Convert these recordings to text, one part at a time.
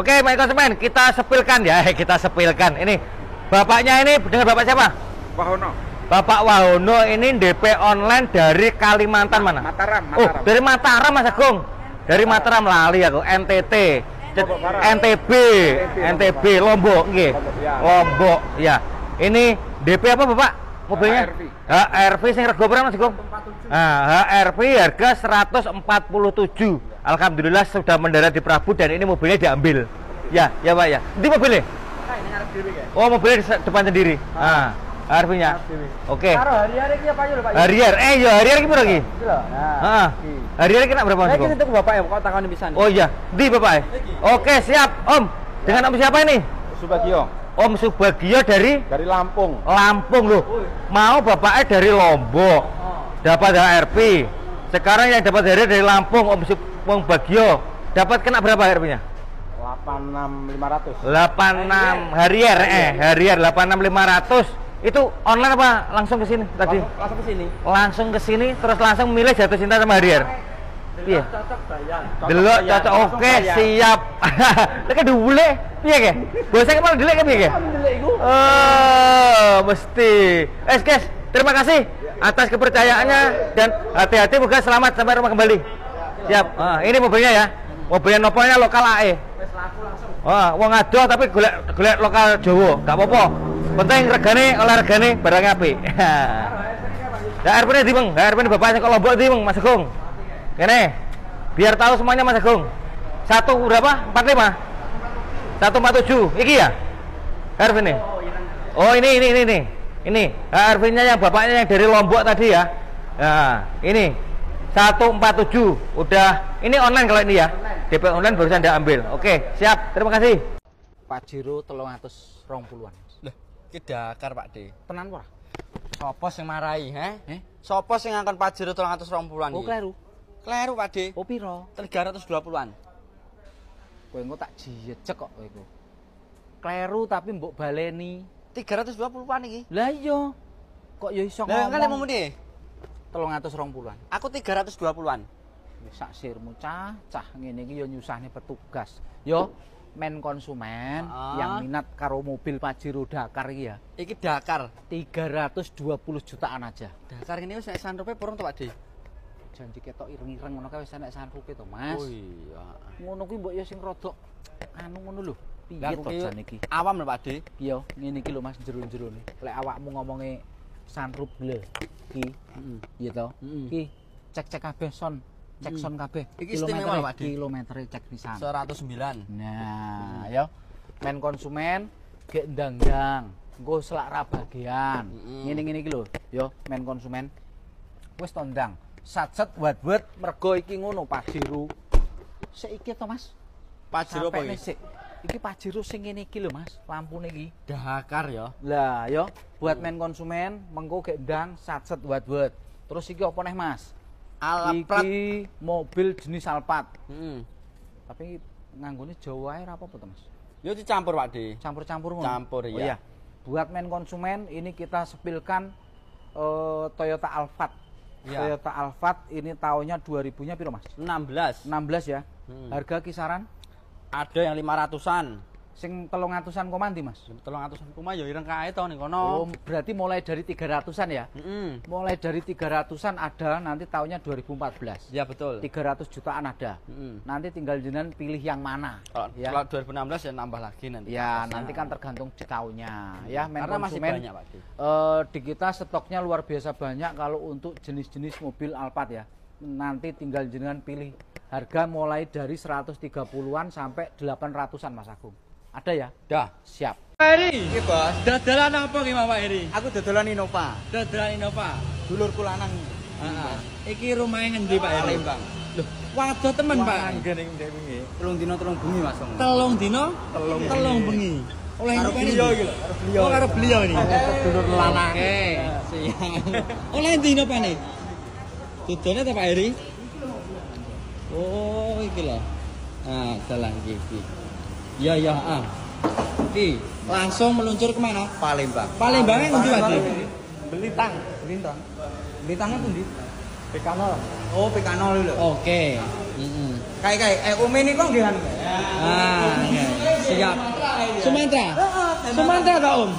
Oke, baik konsumen, kita sepilkan ya, kita sepilkan. Ini bapaknya ini dengan bapak siapa? Wahono. Bapak Wahono ini DP online dari Kalimantan mana? Mataram. Oh, dari Mataram Mas Agung. Dari Mataram, lali aku. NTT. NTB, Lombok nggih. Lombok ya. Ini DP apa Bapak? Mobilnya? HRV sing rego berapa Mas Agung? HRV harga 147. Alhamdulillah sudah mendarat di Prabu dan ini mobilnya diambil. Ya, ya Pak ya. Ini mobilnya? Oh, mobilnya depan sendiri. Ah, HRV-nya. Oke. Karo Harrier iki apa yo Pak? Harrier. Ya Harrier iki pira iki? Iki lho. Heeh. Harrier iki nak berapa Mas? Iki niku bapak ya, kok takoni pisan. Oh iya, ndi bapak? Oke, siap, Om. Dengan Om siapa ini? Subagio. Om Subagio dari Lampung. Lampung loh. Mau bapaknya dari Lombok. Dapat HRV. Sekarang yang dapat Harrier dari Lampung, Om Subagio. Dapat kena berapa HRV-nya? 86500. 86 Harrier Harrier 86500. Itu online apa langsung ke sini tadi? Langsung ke sini. Langsung ke sini terus langsung memilih jatuh cinta sama Harrier. Iya. Cocok bayang. Delok cocok. Oke, siap. Lek kedule piye ge? Bose kepala delek piye ge? Delek iku. Oh, mesti. Guys, terima kasih atas kepercayaannya dan hati-hati moga selamat sampai rumah kembali. Siap. Ini mobilnya ya. Mobilnya noponya lokal AE. Wis laku langsung. Wong adoh tapi golek lokal Jawa, gak apa-apa. Penting regane olahragane barang apik. Ya RP-ne di Bang, RP-ne bapak sing kok Lombok di Bang Mas Agung. Kene. Biar tahu semuanya Mas Agung. Satu berapa? 45. 147. Iki ya? RP-ne. Oh, ini. Ini RP-nya yang bapaknya yang dari Lombok tadi ya. Nah, ini 147. Udah. Ini online kalau ini ya. DP online barusan Anda ambil. Oke, siap. Terima kasih. Pajero 320-an. Lah, iki Dakar, Pak D. Tenan ora? Sopo sing marahi, he? Sopo sing ngangkon Pajero 320-an iki? Oh, kleru. Kleru, Pak D. Oh, pira? 320-an. Kowe engko tak jejek kok kowe iku. Kleru tapi mbok baleni 320-an iki. Lah iya. Kok ya iso ngomong. Lah kan mau muni 320-an. Aku 320-an. Sak sirmu cah ngene iki ya nyusahne petugas. Yo men konsumen yang minat karo mobil Pajero Dakar iki ya. Iki Dakar 320 jutaan aja. Dakar ini wis nek sanrupe purung to Pak D. Janji ketok ireng-ireng ngono kae wis nek sanrupe to Mas. Oh iya. Ngono kuwi mbok ya sing rodok anu ngono lho. Piye to jan iki? Awam lho Pak D. Iya, ngene iki lho Mas jero-jerone. Lek awakmu ngomongi sanrup lho iki. Heeh. Iya to. Iki cek-cek kabeh son. Cek son kabeh. Iki istimewa Pak D. Kilometere cek pisan. 109. Nah, ya. Men konsumen gek ndang-ndang, engko selak ra bagian. Ngene-ngene iki lho, ya men konsumen. Wis to ndang. Sajet wad-wad mergo iki ngono Pajero. Sik iki to, Mas? Pajero apa iki? Iki Pajero sing ngene iki lho, Mas. Lampune iki Dakar ya. Lah, ya buat men konsumen mengko gek ndang sajet wad-wad. Terus iki apa neh, Mas? Alphard mobil jenis Alphard. Tapi nganggone Jawa ae ora apa-apa to, Mas? Ya dicampur, Pak D. Campur-campur ngono. Campur ya. Oh, iya. Buat men konsumen ini kita sepilkan Toyota Alphard. Ya. Toyota Alphard ini tahunnya 2000-nya piro, Mas? 16. 16 ya. Harga kisaran ada yang 500-an. Sing 300-an koma ndi, Mas? 300-an koma ya ireng kae to ning kono. Oh, berarti mulai dari 300-an ya? Mulai dari 300-an ada nanti tahunnya 2014. Ya betul. 300 jutaan ada. Nanti tinggal jenengan pilih yang mana. Kalau ya. 2016 ya nambah lagi nanti. Ya, nanti kan tergantung tahunnya ya. Karena masih banyak, Pak. Di kita stoknya luar biasa banyak kalau untuk jenis-jenis mobil Alphard ya. Nanti tinggal jenengan pilih. Harga mulai dari 130-an sampai 800-an, Mas Agung. Ada ya? Dah, siap. Pak Eri, iya Bos. Dadalan apa ki Pak Eri? Aku dadalan Innova. Dadalan Innova. Dulurku lanang. Heeh. Iki rumahe ngendi Pak Eri? Lembang. Lho, waduh temen Pak. Anggen ning ndek wingi. 3 dina 3 bengi Mas. 3 dina 3 bengi. Oleh iki lho. Oh, karo beliau ini. Dulur lanang. Siap. Oleh dina pane. Dudune ta Pak Eri? Oh, iki lho. Ah, salah iki. Ya ya, Oke, langsung meluncur kemana? Palembang. Palembangnya ngendi Pak? Belitang. Belitang. Belitangnya ngendi? PK0. Oh, PK0 lho. Oke. Kayak-kayak, umi niku nggih. siap. Sumantra. Sumantra ta, Om?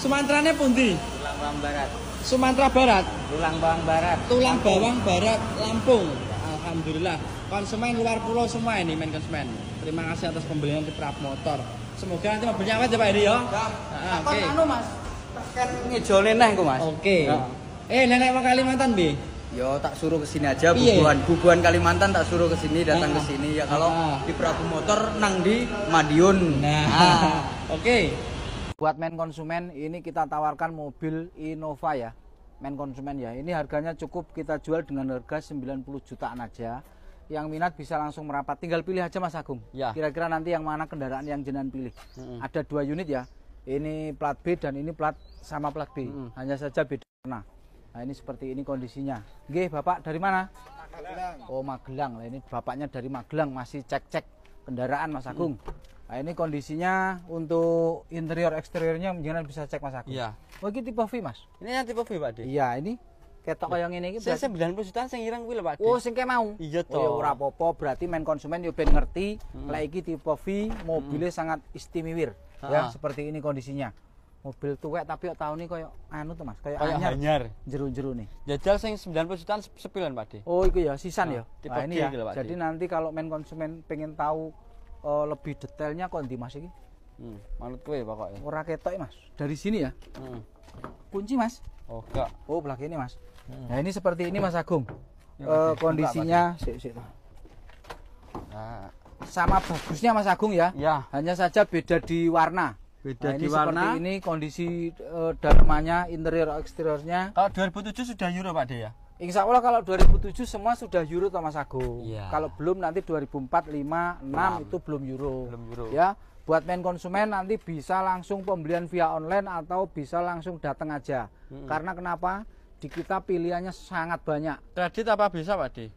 Sumantrane pundi? Tulang Barat. Sumantra Barat. Tulang bawang barat. Tulang bawang barat Lampung. Alhamdulillah. Konsumen luar pulau semua ini, men konsumen. Terima kasih atas pembelian di Prap Motor. Semoga nanti mobilnya awet ya Pak Edi ya. Oke. Anu Mas, kan ngejolne neh kok Mas. Oke. Nenek wong Kalimantan Bi. Yo tak suruh ke sini aja, bubuhan Kalimantan tak suruh ke sini, datang ke sini ya kalau di Prap Motor nang di Madiun. Oke. Buat men konsumen ini kita tawarkan mobil Innova ya. Men konsumen ya. Ini harganya cukup kita jual dengan harga 90 jutaan aja. Yang minat bisa langsung merapat, tinggal pilih aja Mas Agung ya. Kira-kira nanti yang mana kendaraan yang jenengan pilih. Ada dua unit ya, ini plat B dan ini plat sama plat B, hanya saja beda warna. Nah ini seperti ini kondisinya. Nggih, Bapak dari mana? Magelang. Oh Magelang, nah, ini bapaknya dari Magelang masih cek-cek kendaraan Mas Agung. Nah ini kondisinya untuk interior eksteriornya jenengan bisa cek Mas Agung ya. Oh ini tipe V Mas? Ini yang tipe V Pak D? Iya ini ketok yang ini iki 90 jutaan sing ireng kuwi lho Pak. Oh, sing ke mau. Iya to. Ya ora apa-apa, berarti men konsumen yo ben ngerti lek iki tipe V, mobilnya sangat istimewa. Ya, seperti ini kondisinya. Mobil tuwek tapi kok taune koyo anu to Mas, koyo anyar. Jeru-jeru nih. Jajal sing 90 jutaan sepilan Pak De. Oh, iku ya sisan ya. Nah, ini ya. Jadi nanti kalau men konsumen pengen tahu lebih detailnya kok ndi Mas iki? Manut kowe pokoknya. Ora ketok Mas. Dari sini ya. Kunci Mas. Oh, enggak. Oh, belak ini Mas. Nah ini seperti ini Mas Agung ya, kondisinya sama bagusnya Mas Agung ya, hanya saja beda di warna. Beda nah, di ini warna. Seperti ini kondisi dalamannya, interior eksteriornya. Kalau 2007 sudah euro Pak De ya? Insya Allah kalau 2007 semua sudah euro Mas Agung ya. Kalau belum nanti 2004, 5, 6 itu belum euro, ya. Buat men konsumen nanti bisa langsung pembelian via online atau bisa langsung datang aja. Karena kenapa? Di kita pilihannya sangat banyak. Kredit apa bisa Pak De?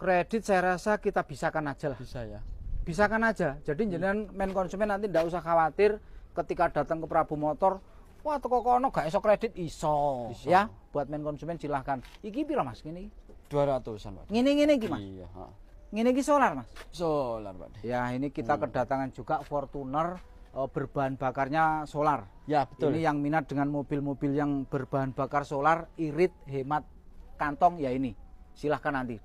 Kredit saya rasa kita bisakan aja lah. Bisa ya? Bisakan aja. Jadi jenengan men konsumen nanti tidak usah khawatir ketika datang ke Prabu Motor, wah toko kono gak iso kredit iso. Ya, buat men konsumen silahkan. Iki piro Mas ngene iki? 200-an Pak. Ngene-ngene iki Mas. Iya, heeh. Ngene iki solar Mas. Solar Pak De. Ya, ini kita kedatangan juga Fortuner berbahan bakarnya solar. Ya, betul. Ini yang minat dengan mobil-mobil yang berbahan bakar solar, irit, hemat kantong ya ini. Silahkan nanti.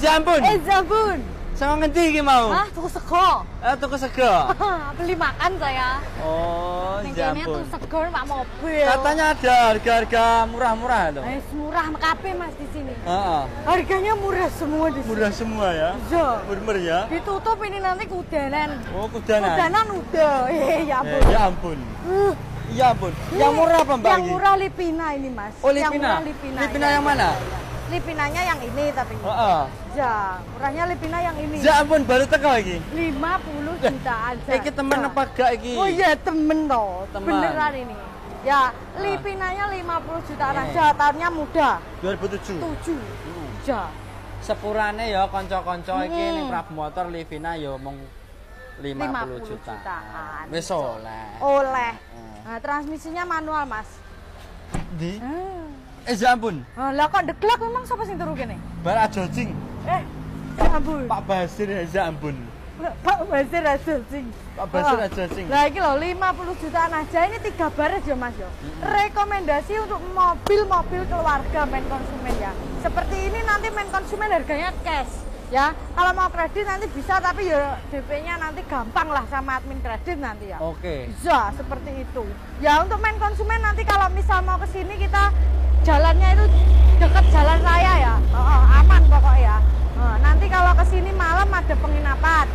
Sampun. Sampun. Sama ngendi iki mau? Ah, tuku sego. Tuku sego. Beli makan saya. Oh, sampun. Tuku sego Pak mobil. Katanya ada harga-harga murah-murah loh. Murah kabeh Mas di sini. Harganya murah semua di sini. Murah semua ya. Iya. Murmur ya. Ditutup ini nanti kudanan. Oh, kudanan. Kudanan udah. Ya ampun. Ya ampun. Ya ampun. Yang murah apa Mbak? Yang murah Lipina ini Mas. Oh, Lipina. Lipina yang mana? Lipinanya yang ini tapi. Ya, murahnya Lipina yang ini. Ya ampun, baru teko iki. 50 jutaan aja. Iki temen apa gak iki? Oh iya, temen toh. Beneran ini. Ya, Lipinanya 50 jutaan aja, tahunnya muda. 2007. 7. Ya. Sepurane ya kanca-kanca iki ning Prabu Motor Lipina ya mung 50 jutaan. Wis oleh. Oleh. Nah, transmisinya manual, Mas. Di? Ya ampun. Lah kok deglek memang sapa sing turu kene? Bar aja jing. Ya ampun. Pak Basir ya ampun. Pak Basir aja jing. Pak Basir aja jing. Lah iki lho 50 jutaan aja ini 3 baris ya Mas ya. Rekomendasi untuk mobil-mobil keluarga men konsumen ya. Seperti ini nanti men konsumen harganya cash ya. Kalau mau kredit nanti bisa tapi ya DP-nya nanti gampang lah sama admin kredit nanti ya. Oke. Ya, seperti itu. Ya untuk men konsumen nanti kalau misal mau ke sini kita jalannya itu dekat jalan raya ya, aman pokoknya. Nanti kalau kesini malam ada penginapan,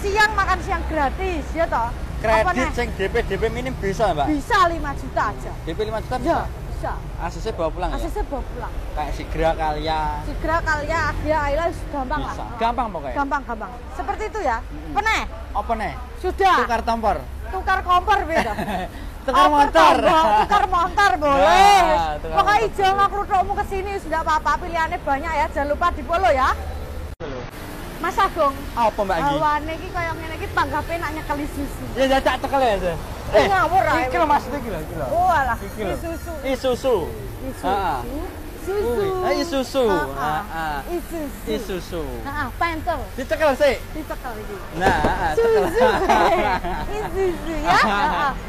siang makan siang gratis ya toh. Kredit sing DP minim bisa Mbak? Bisa 5 juta aja. DP 5 juta bisa? Ya, bisa. ACC bawa pulang ya? ACC bawa pulang. Kayak Sigra Kalya. Sigra Kalya, Agria, Ayla gampang lah. Gampang pokoknya? Gampang. Seperti itu ya. Peneh? Apa nih? Sudah. Tukar kompor? Tukar kompor beda. Tukar motor boleh. Pokoknya ijo makrutokmu kesini sudah apa-apa, pilihannya banyak ya. Jangan lupa di follow ya. Mas Agung. Apa Mbak Anggi? Hawane iki koyo ngene iki tanggape nak nyekel Isuzu. Ya tak cekel ya, Mas. Ngawur ae. Iki lho Mas iki lho. Oh alah. Isuzu. Heeh. Isuzu. Ah, Isuzu. Isuzu. Heeh, pantel. Ditekel sih. Ditekel iki. Nah, tekel. Isuzu ya.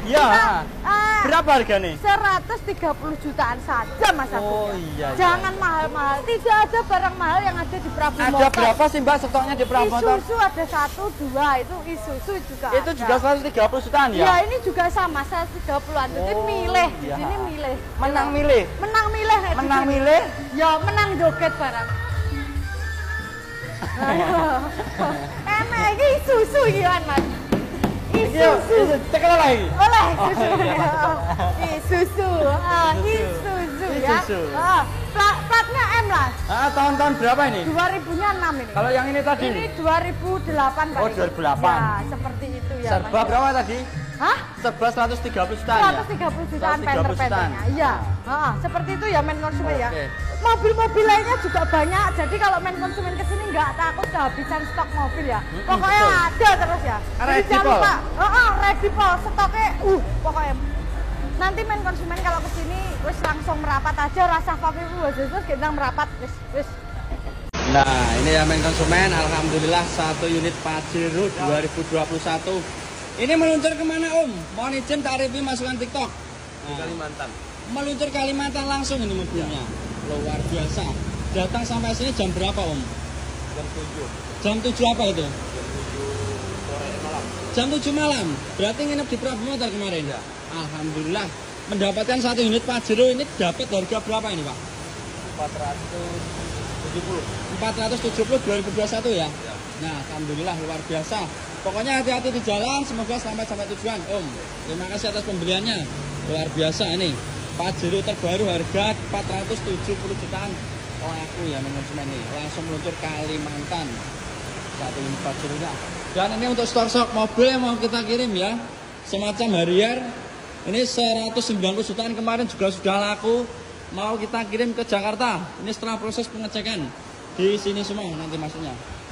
Ya. Berapa harganya? 130 jutaan saja Mas Agung. Oh iya. Jangan mahal-mahal. Tidak ada barang mahal yang ada di Prabu Motor. Ada berapa sih Mbak stoknya di Prabu Motor? Isuzu ada 1, 2 itu Isuzu juga. Itu juga 130 jutaan ya? Ya, ini juga sama 130-an. Jadi milih di sini milih. Menang milih. Menang milih. Menang milih? Ya, menang joget barang. Enak iki Isuzu iki kan Mas. Isuzu. Tekel lagi. Oleh Isuzu. Isuzu. Ah, Isuzu ya. Ah, platnya M lah. Ah, tahun-tahun berapa ini? 2006 ini. Kalau yang ini tadi? Ini 2008 Pak. Oh, 2008. Ya, seperti itu ya. Serba berapa tadi? Hah? 130 jutaan. 130 jutaan penter-penternya. Iya. Heeh, seperti itu ya men konsumen ya. Mobil-mobil lainnya juga banyak. Jadi kalau men konsumen ke sini enggak takut kehabisan stok mobil ya. Pokoknya ada terus ya. Jadi jangan lupa. Heeh, ready pol stoknya pokoknya. Nanti men konsumen kalau ke sini wis langsung merapat aja rasa papi wis terus gendang merapat wis. Nah, ini ya men konsumen alhamdulillah 1 unit Pajero 2021. Ini meluncur kemana Om? Mohon izin tak review masukan TikTok. Di Kalimantan. Meluncur Kalimantan langsung ini mobilnya. Luar biasa. Datang sampai sini jam berapa Om? Jam 7. Jam 7 apa itu? Jam 7 sore malam. Jam 7 malam. Berarti nginep di Prabu Motor kemarin ya. Alhamdulillah mendapatkan 1 unit Pajero ini dapat harga berapa ini Pak? 470. 470 2021 ya. Nah, alhamdulillah luar biasa. Pokoknya hati-hati di jalan, semoga selamat sampai tujuan Om. Terima kasih atas pembeliannya. Luar biasa ini Pajero terbaru harga 470 jutaan laku ya teman-teman ini. Langsung meluncur Kalimantan. Satu unit Pajero. Dan ini untuk stok mobil yang mau kita kirim ya. Semacam Harrier. Ini 190 jutaan kemarin juga sudah laku. Mau kita kirim ke Jakarta. Ini setelah proses pengecekan di sini semua nanti maksudnya.